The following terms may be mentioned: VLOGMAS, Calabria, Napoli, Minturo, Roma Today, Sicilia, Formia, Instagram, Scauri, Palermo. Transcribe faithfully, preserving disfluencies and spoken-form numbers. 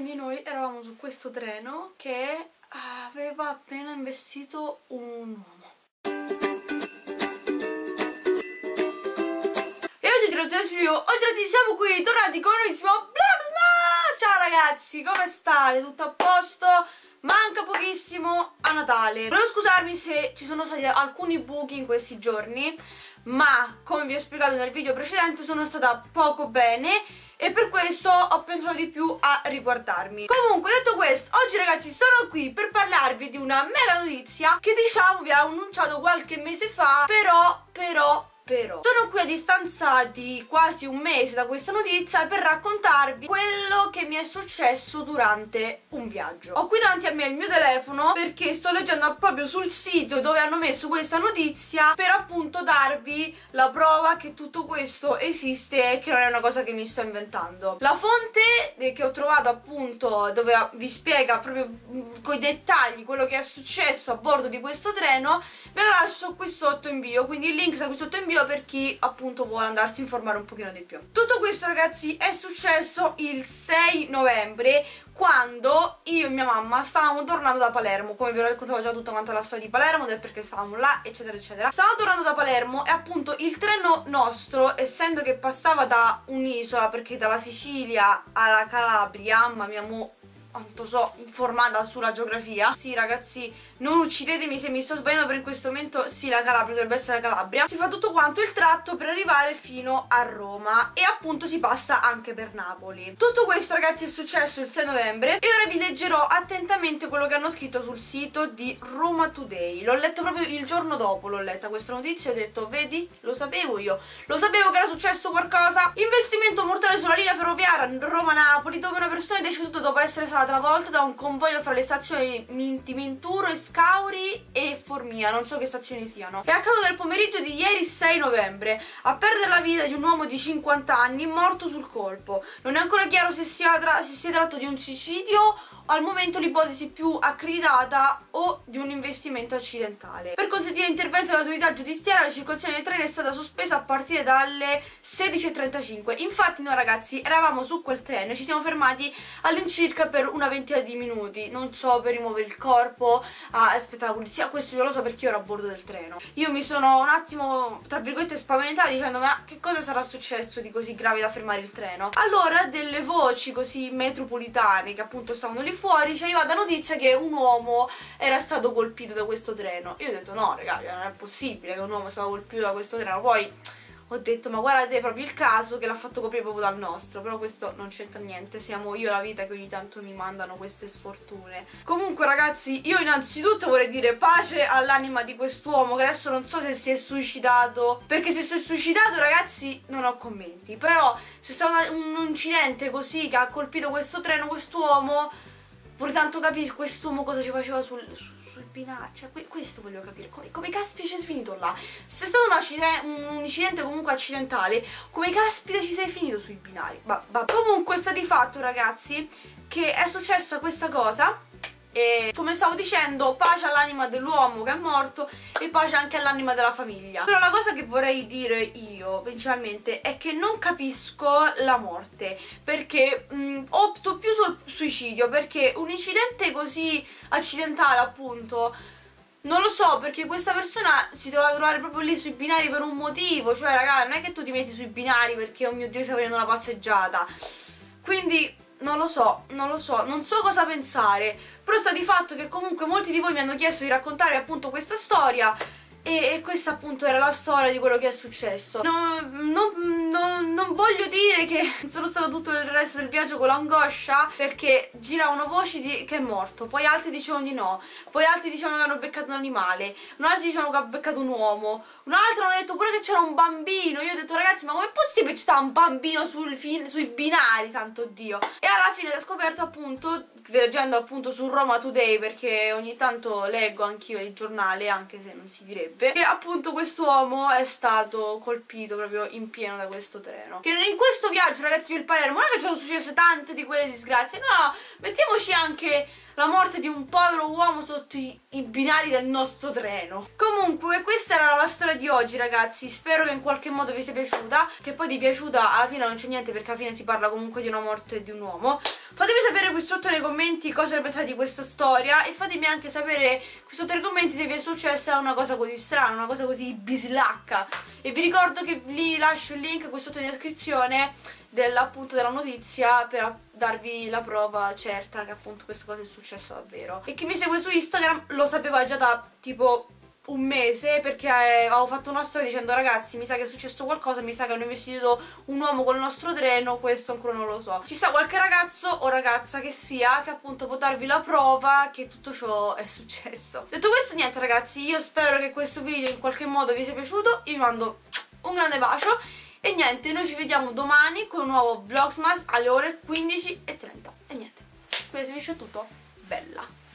Quindi noi eravamo su questo treno che aveva appena investito un uomo. E oggi tra tutti io, oggi tra siamo qui, tornati con un nuovissimo VLOGMAS! Ciao ragazzi, come state? Tutto a posto? Manca pochissimo a Natale. Volevo scusarmi se ci sono stati alcuni buchi in questi giorni, ma come vi ho spiegato nel video precedente sono stata poco bene e per questo ho pensato di più a riguardarmi. Comunque, detto questo, oggi ragazzi sono qui per parlarvi di una mega notizia che diciamo vi ho annunciato qualche mese fa, però, però... Però sono qui a distanza di quasi un mese da questa notizia per raccontarvi quello che mi è successo durante un viaggio. Ho qui davanti a me il mio telefono perché sto leggendo proprio sul sito dove hanno messo questa notizia per appunto darvi la prova che tutto questo esiste e che non è una cosa che mi sto inventando. La fonte che ho trovato appunto dove vi spiega proprio coi dettagli quello che è successo a bordo di questo treno ve la lascio qui sotto in bio, quindi il link sta qui sotto in bio per chi appunto vuole andarsi a informare un pochino di più. Tutto questo ragazzi è successo il sei novembre, quando io e mia mamma stavamo tornando da Palermo. Come vi ho raccontato già tutta quanta la storia di Palermo, del perché stavamo là eccetera eccetera. Stavamo tornando da Palermo e appunto il treno nostro, essendo che passava da un'isola, perché dalla Sicilia alla Calabria, mamma mia mo quanto so informata sulla geografia. Sì ragazzi, non uccidetemi se mi sto sbagliando, per in questo momento sì, la Calabria dovrebbe essere la Calabria. Si fa tutto quanto il tratto per arrivare fino a Roma e appunto si passa anche per Napoli. Tutto questo ragazzi è successo il sei novembre e ora vi leggerò attentamente quello che hanno scritto sul sito di Roma Today. L'ho letto proprio il giorno dopo, l'ho letta questa notizia e ho detto vedi, lo sapevo io, lo sapevo che era successo qualcosa. Investimento mortale sulla linea ferroviaria Roma-Napoli, dove una persona è deceduta dopo essere stata travolta da un convoglio fra le stazioni di Minturo e Scauri e Formia, non so che stazioni siano. È accaduto nel pomeriggio di ieri sei novembre, a perdere la vita di un uomo di cinquanta anni morto sul colpo. Non è ancora chiaro se sia, tra se sia tratto di un suicidio, al momento l'ipotesi più accreditata, o di un investimento accidentale. Per consentire intervento dell'autorità giudiziaria la circolazione dei treni è stata sospesa a partire dalle sedici e trentacinque. Infatti noi ragazzi eravamo su quel treno e ci siamo fermati all'incirca per un una ventina di minuti, non so, per rimuovere il corpo, ah, aspettare la polizia. Questo io lo so perché io ero a bordo del treno. Io mi sono un attimo tra virgolette spaventata dicendo ma che cosa sarà successo di così grave da fermare il treno. Allora delle voci così metropolitane che appunto stavano lì fuori ci è arrivata la notizia che un uomo era stato colpito da questo treno. Io ho detto no ragazzi, non è possibile che un uomo sia stato colpito da questo treno. Poi ho detto ma guardate, è proprio il caso che l'ha fatto coprire proprio dal nostro, però questo non c'entra niente, siamo io e la vita che ogni tanto mi mandano queste sfortune. Comunque ragazzi, io innanzitutto vorrei dire pace all'anima di quest'uomo che adesso non so se si è suicidato, perché se si è suicidato ragazzi non ho commenti, però se è stato un incidente così che ha colpito questo treno, quest'uomo vorrei tanto capire quest'uomo cosa ci faceva sul... sul sul binario, cioè questo voglio capire, come, come caspita ci sei finito là? Se è stato un accidente, un incidente comunque accidentale, come caspita ci sei finito sui binari? Bah, bah. Comunque sta di fatto ragazzi che è successa questa cosa e come stavo dicendo pace all'anima dell'uomo che è morto e pace anche all'anima della famiglia. Però la cosa che vorrei dire io principalmente è che non capisco la morte, perché mh, opto più sul suicidio, perché un incidente così accidentale appunto non lo so, perché questa persona si doveva trovare proprio lì sui binari per un motivo, cioè raga non è che tu ti metti sui binari perché oh mio dio stai facendo una passeggiata, quindi non lo so, non lo so, non so cosa pensare. Però sta di fatto che comunque molti di voi mi hanno chiesto di raccontare appunto questa storia e, e questa appunto era la storia di quello che è successo. Non, non, non, non voglio dire che sono stata tutto il resto del viaggio con l'angoscia, perché giravano voci di, che è morto, poi altri dicevano di no, poi altri dicevano che hanno beccato un animale, un altro dicevano che ha beccato un uomo, un altro hanno detto pure che c'era un bambino. Io ho detto ragazzi ma com'è possibile che ci sta un bambino sul sui binari, santo Dio. E alla fine ho scoperto appunto, leggendo appunto su Roma Today, perché ogni tanto leggo anch'io il giornale anche se non si direbbe, che appunto quest'uomo è stato colpito proprio in pieno da questo treno. Che in questo viaggio ragazzi per Palermo non è che ci sono successe tante di quelle disgrazie, no, mettiamoci anche la morte di un povero uomo sotto i, i binari del nostro treno. Comunque questa era la storia di oggi, ragazzi, spero che in qualche modo vi sia piaciuta, che poi di piaciuta alla fine non c'è niente perché alla fine si parla comunque di una morte di un uomo. Fatemi sapere qui sotto nei commenti cosa ne pensate di questa storia e fatemi anche sapere qui sotto nei commenti se vi è successa una cosa così strana, una cosa così bislacca, e vi ricordo che vi lascio il link qui sotto in descrizione dell'appunto della notizia per darvi la prova certa che appunto questa cosa è successa davvero. E chi mi segue su Instagram lo sapeva già da tipo un mese, perché avevo fatto una storia dicendo ragazzi mi sa che è successo qualcosa, mi sa che hanno investito un uomo col nostro treno, questo ancora non lo so. Ci sta qualche ragazzo o ragazza che sia che appunto può darvi la prova che tutto ciò è successo. Detto questo niente ragazzi, io spero che questo video in qualche modo vi sia piaciuto, io vi mando un grande bacio e niente, noi ci vediamo domani con un nuovo Vlogsmas alle ore quindici e trenta. E niente, qui si finisce tutto, bella!